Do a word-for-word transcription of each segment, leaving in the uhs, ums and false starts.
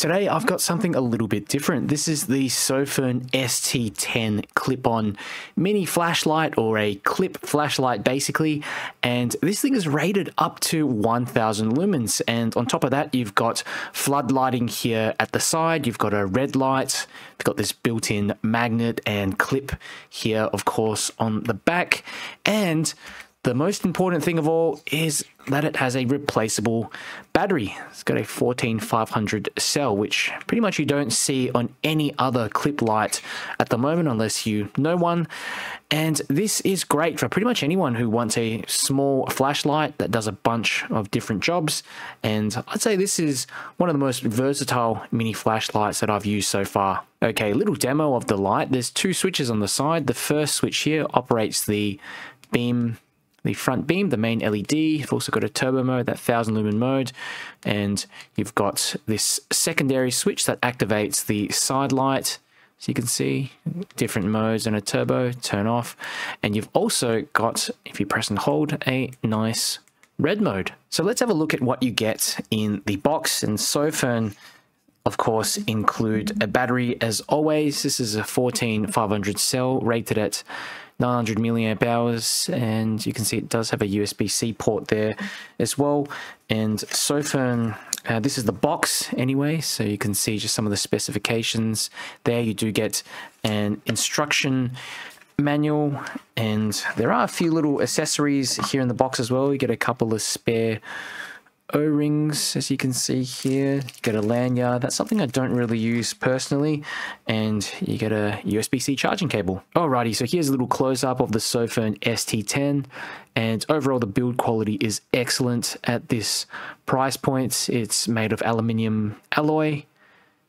Today I've got something a little bit different. This is the Sofirn S T ten clip-on mini flashlight, or a clip flashlight basically, and this thing is rated up to one thousand lumens, and on top of that you've got flood lighting here at the side, you've got a red light, you've got this built-in magnet and clip here of course on the back, and the most important thing of all is that it has a replaceable battery. It's got a fourteen five hundred cell, which pretty much you don't see on any other clip light at the moment unless you know one. And this is great for pretty much anyone who wants a small flashlight that does a bunch of different jobs. And I'd say this is one of the most versatile mini flashlights that I've used so far. Okay, little demo of the light. There's two switches on the side. The first switch here operates the beam, the front beam, the main L E D. You've also got a turbo mode, that one thousand lumen mode, and you've got this secondary switch that activates the side light. So you can see different modes and a turbo, turn off, and you've also got, if you press and hold, a nice red mode. So let's have a look at what you get in the box. And Sofirn, of course, include a battery as always. This is a fourteen five hundred cell rated at nine hundred milliamp hours, and you can see it does have a U S B C port there as well. And Sofirn, uh, this is the box anyway, so you can see just some of the specifications there. You do get an instruction manual, and there are a few little accessories here in the box as well. You get a couple of spare O-rings, as you can see here. You get a lanyard, that's something I don't really use personally, and you get a U S B C charging cable. Alrighty, so here's a little close-up of the Sofirn S T ten, and overall the build quality is excellent at this price point. It's made of aluminium alloy,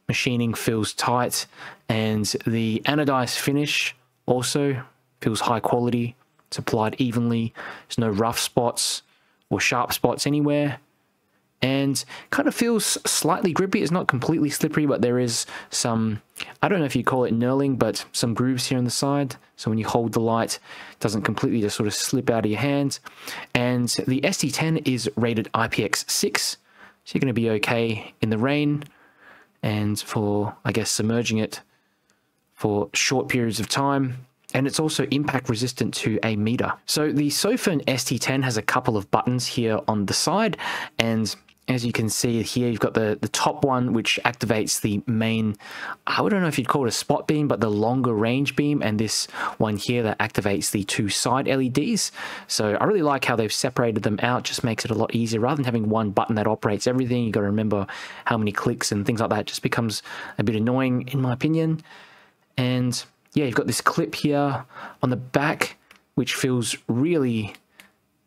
machining feels tight, and the anodized finish also feels high quality. It's applied evenly, there's no rough spots or sharp spots anywhere, and kind of feels slightly grippy. It's not completely slippery, but there is some, I don't know if you call it knurling, but some grooves here on the side. So when you hold the light, it doesn't completely just sort of slip out of your hand. And the S T ten is rated I P X six, so you're going to be okay in the rain and for, I guess, submerging it for short periods of time. And it's also impact resistant to a meter. So the Sofirn S T ten has a couple of buttons here on the side, and as you can see here, you've got the, the top one, which activates the main, I don't know if you'd call it a spot beam, but the longer range beam, and this one here that activates the two side L E Ds. So I really like how they've separated them out, just makes it a lot easier. Rather than having one button that operates everything, you've got to remember how many clicks and things like that. It just becomes a bit annoying, in my opinion. And yeah, you've got this clip here on the back, which feels really,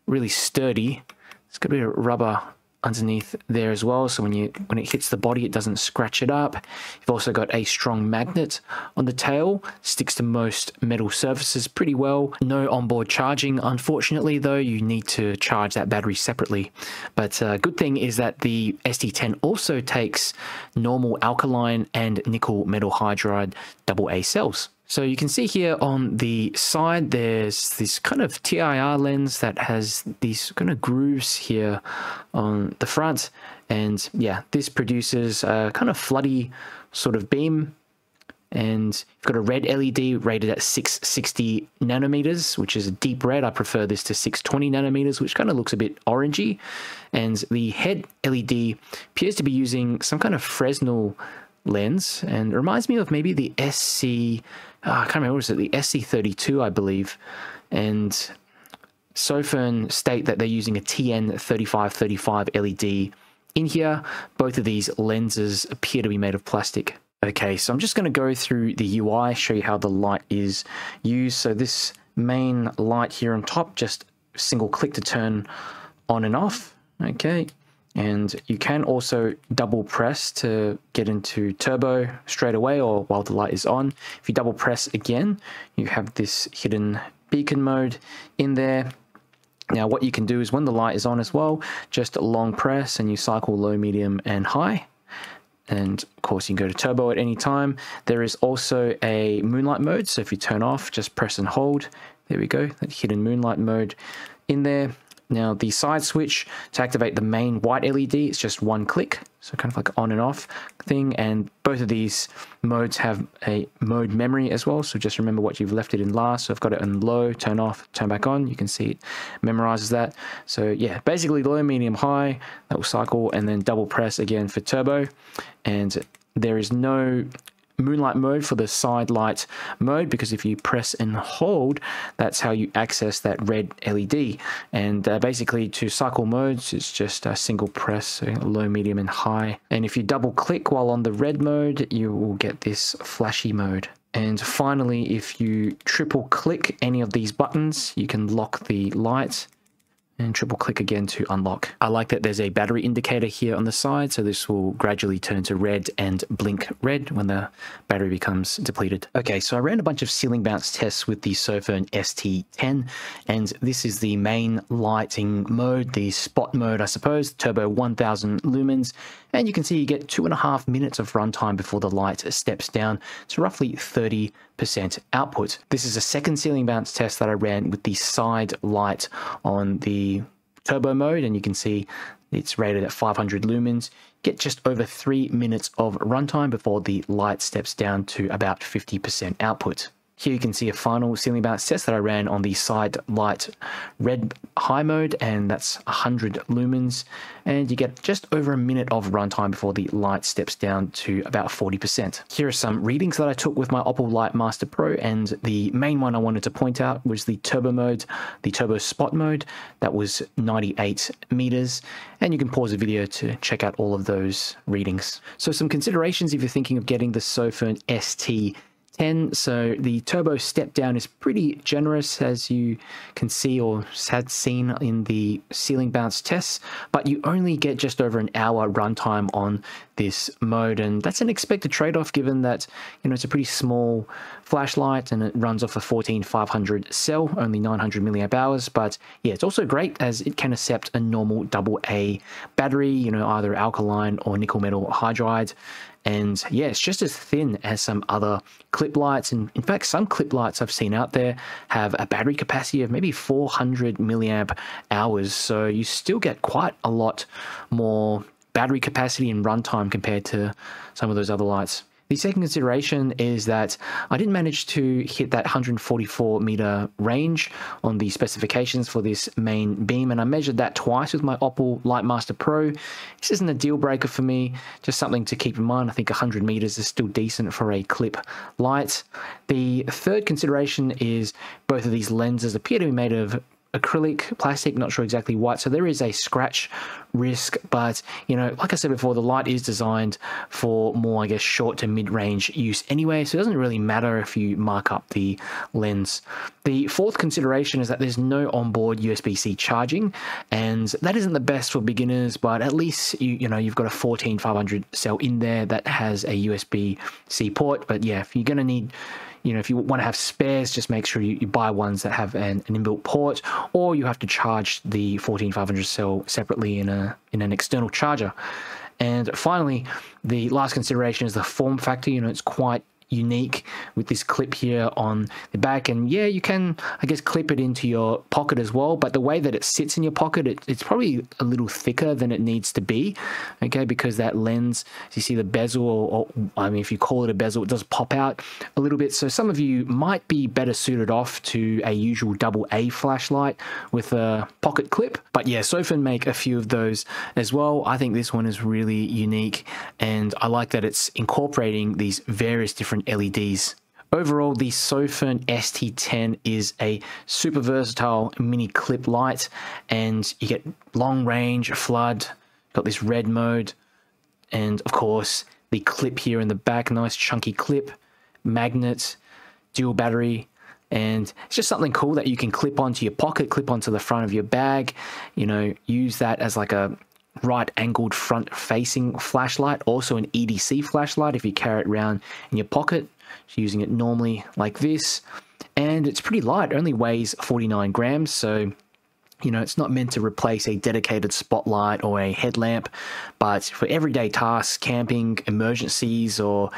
really sturdy. It's got a bit of rubber underneath there as well, so when you when it hits the body, it doesn't scratch it up. You've also got a strong magnet on the tail, sticks to most metal surfaces pretty well. No onboard charging, unfortunately, though. You need to charge that battery separately. But uh, good thing is that the S T ten also takes normal alkaline and nickel metal hydride double A cells. So you can see here on the side, there's this kind of T I R lens that has these kind of grooves here on the front. And yeah, this produces a kind of floody sort of beam. And you've got a red L E D rated at six sixty nanometers, which is a deep red. I prefer this to six twenty nanometers, which kind of looks a bit orangey. And the head L E D appears to be using some kind of Fresnel lens, and it reminds me of maybe the S C, oh, I can't remember, what is it, the S C thirty-two, I believe. And Sofirn state that they're using a T N thirty-five thirty-five L E D in here. Both of these lenses appear to be made of plastic. Okay, so I'm just going to go through the U I, show you how the light is used. So this main light here on top, just single click to turn on and off. Okay. And you can also double press to get into turbo straight away or while the light is on. If you double press again, you have this hidden beacon mode in there. Now what you can do is when the light is on as well, just long press and you cycle low, medium and high. And of course you can go to turbo at any time. There is also a moonlight mode. So if you turn off, just press and hold. There we go, that hidden moonlight mode in there. Now the side switch to activate the main white L E D, it's just one click, so kind of like on and off thing, and both of these modes have a mode memory as well, so just remember what you've left it in last. So I've got it in low, turn off, turn back on, you can see it memorizes that. So yeah, basically low, medium, high, that will cycle, and then double press again for turbo. And there is no moonlight mode for the side light mode, because if you press and hold, that's how you access that red L E D. And uh, basically to cycle modes, it's just a single press, so low, medium and high. And if you double click while on the red mode, you will get this flashy mode. And finally, if you triple click any of these buttons, you can lock the light, and triple click again to unlock. I like that there's a battery indicator here on the side, so this will gradually turn to red and blink red when the battery becomes depleted. Okay, so I ran a bunch of ceiling bounce tests with the Sofirn S T ten, and this is the main lighting mode, the spot mode I suppose, turbo one thousand lumens, and you can see you get two and a half minutes of runtime before the light steps down to roughly thirty percent output. This is a second ceiling bounce test that I ran with the side light on the turbo mode, and you can see it's rated at five hundred lumens. Get just over three minutes of runtime before the light steps down to about fifty percent output. Here you can see a final ceiling bounce test that I ran on the side light red high mode, and that's one hundred lumens, and you get just over a minute of runtime before the light steps down to about forty percent. Here are some readings that I took with my Opple Light Master Pro, and the main one I wanted to point out was the turbo mode, the turbo spot mode, that was ninety-eight meters, and you can pause the video to check out all of those readings. So some considerations if you're thinking of getting the Sofirn S T ten. So the turbo step down is pretty generous, as you can see or had seen in the ceiling bounce tests, but you only get just over an hour runtime on this mode, and that's an expected trade-off given that, you know, it's a pretty small flashlight and it runs off a fourteen five hundred cell, only nine hundred milliamp hours. But yeah, it's also great as it can accept a normal double A battery, you know, either alkaline or nickel metal hydride. And yeah, it's just as thin as some other clip lights, and in fact some clip lights I've seen out there have a battery capacity of maybe four hundred milliamp hours, so you still get quite a lot more battery capacity and runtime compared to some of those other lights. The second consideration is that I didn't manage to hit that one hundred forty-four meter range on the specifications for this main beam, and I measured that twice with my Opple Light Master Pro. This isn't a deal breaker for me, just something to keep in mind. I think one hundred meters is still decent for a clip light. The third consideration is both of these lenses appear to be made of acrylic plastic, not sure exactly what, so there is a scratch risk, but you know, like I said before, the light is designed for more, I guess, short to mid-range use anyway, so it doesn't really matter if you mark up the lens. The fourth consideration is that there's no onboard U S B C charging, and that isn't the best for beginners, but at least you you know, you've got a fourteen five hundred cell in there that has a U S B C port. But yeah, if you're going to need, you know, if you want to have spares, just make sure you, you buy ones that have an, an inbuilt port, or you have to charge the fourteen five hundred cell separately in a in an external charger. And finally, the last consideration is the form factor. You know, it's quite unique with this clip here on the back, and yeah, you can, I guess, clip it into your pocket as well, but the way that it sits in your pocket, it, it's probably a little thicker than it needs to be, okay, because that lens, you see the bezel, or, or I mean, if you call it a bezel, it does pop out a little bit, so some of you might be better suited off to a usual double A flashlight with a pocket clip. But yeah, Sofirn make a few of those as well. I think this one is really unique, and I like that it's incorporating these various different L E Ds. Overall, the Sofirn S T ten is a super versatile mini clip light, and you get long range, flood, got this red mode, and of course the clip here in the back, nice chunky clip, magnet, dual battery. And it's just something cool that you can clip onto your pocket, clip onto the front of your bag, you know, use that as like a right angled front facing flashlight, also an E D C flashlight if you carry it around in your pocket, just using it normally like this. And it's pretty light, only weighs forty-nine grams, so you know, it's not meant to replace a dedicated spotlight or a headlamp, but for everyday tasks, camping, emergencies, or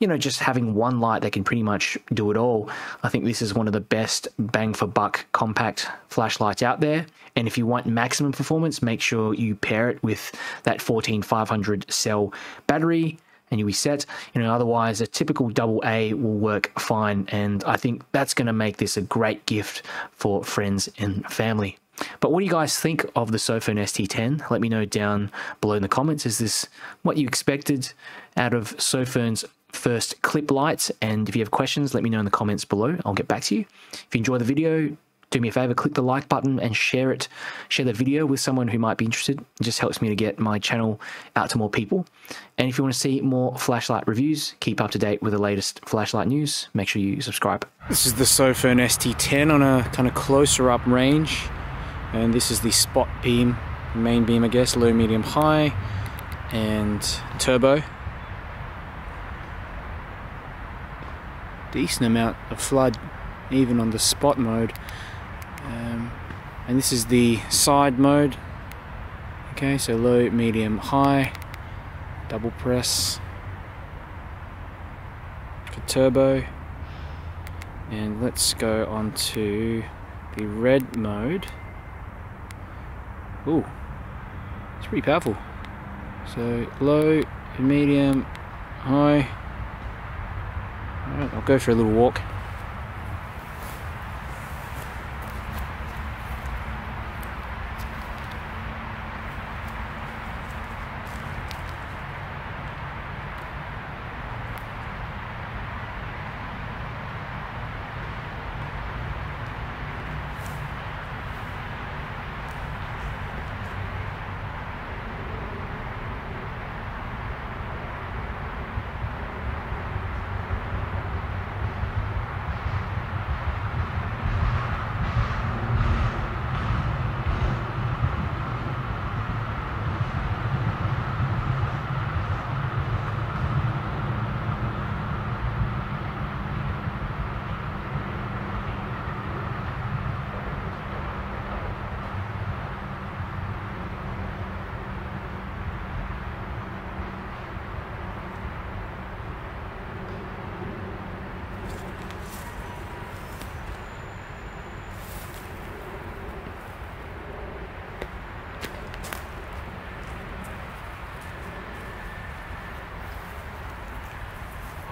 you know, just having one light that can pretty much do it all, I think this is one of the best bang for buck compact flashlights out there. And if you want maximum performance, make sure you pair it with that fourteen five hundred cell battery and you'll be set. You know, otherwise a typical double A will work fine, and I think that's going to make this a great gift for friends and family. But what do you guys think of the Sofirn S T ten? Let me know down below in the comments. Is this what you expected out of Sofirn's first clip lights? And if you have questions, let me know in the comments below. I'll get back to you. If you enjoy the video, do me a favor, click the like button and share it. Share the video with someone who might be interested. It just helps me to get my channel out to more people. And if you want to see more flashlight reviews, keep up to date with the latest flashlight news. Make sure you subscribe. This is the Sofirn S T ten on a kind of closer up range. And this is the spot beam, main beam, I guess, low, medium, high, and turbo. Decent amount of flood, even on the spot mode. Um, and this is the side mode. Okay, so low, medium, high, double press for turbo. And let's go on to the red mode. Ooh, it's pretty powerful. So low, medium, high. Alright, I'll go for a little walk.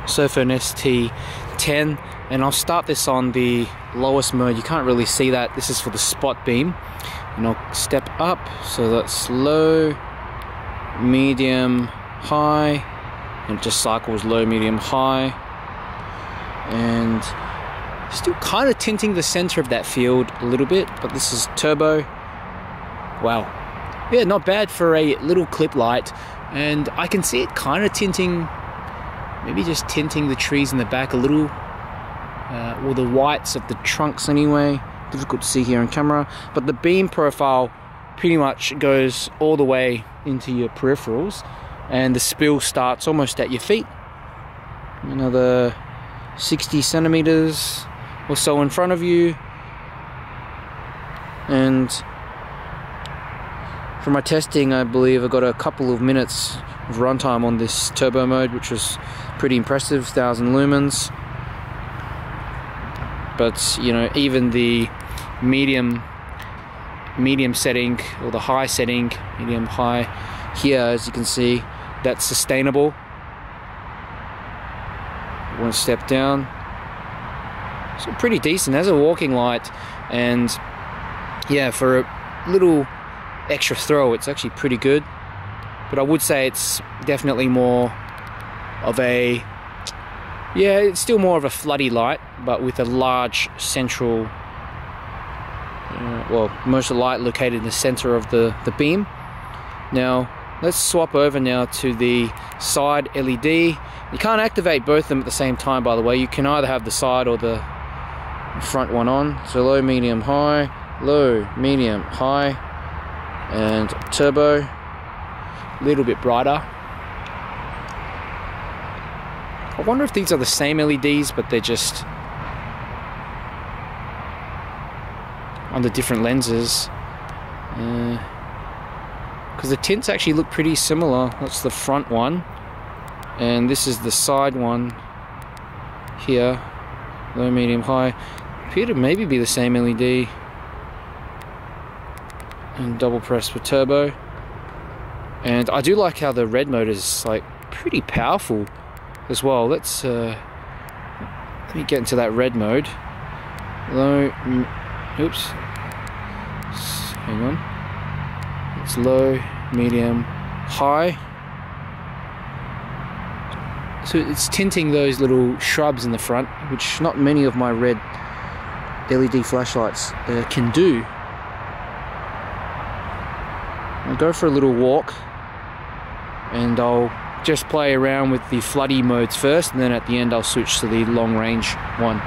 Sofirn S T ten, and I'll start this on the lowest mode. You can't really see that. This is for the spot beam, and I'll step up. So that's low, medium, high, and it just cycles low, medium, high, and still kind of tinting the center of that field a little bit. But this is turbo. Wow, yeah, not bad for a little clip light, and I can see it kind of tinting. Maybe just tinting the trees in the back a little, uh, or the whites of the trunks anyway. Difficult to see here on camera, but the beam profile pretty much goes all the way into your peripherals, and the spill starts almost at your feet. Another sixty centimeters or so in front of you. And for my testing, I believe I got a couple of minutes of runtime on this turbo mode, which was pretty impressive, one thousand lumens. But you know, even the medium medium setting, or the high setting, medium high here, as you can see, that's sustainable. One step down, so pretty decent as a walking light. And yeah, for a little extra throw, it's actually pretty good. But I would say it's definitely more of a, yeah, it's still more of a floody light, but with a large central, uh, well, most of the light located in the center of the, the beam. Now, let's swap over now to the side L E D. You can't activate both of them at the same time, by the way. You can either have the side or the front one on. So low, medium, high, low, medium, high, and turbo. Little bit brighter. I wonder if these are the same L E Ds, but they're just on the different lenses, because uh, the tints actually look pretty similar. That's the front one, and this is the side one here, low, medium, high. Appear to maybe be the same L E D. And double press for turbo. And I do like how the red motor is like pretty powerful as well. Let's uh, let me get into that red mode. Low, oops. Hang on. It's low, medium, high. So it's tinting those little shrubs in the front, which not many of my red L E D flashlights uh, can do. I'll go for a little walk, and I'll just play around with the floody modes first, and then at the end I'll switch to the long range one.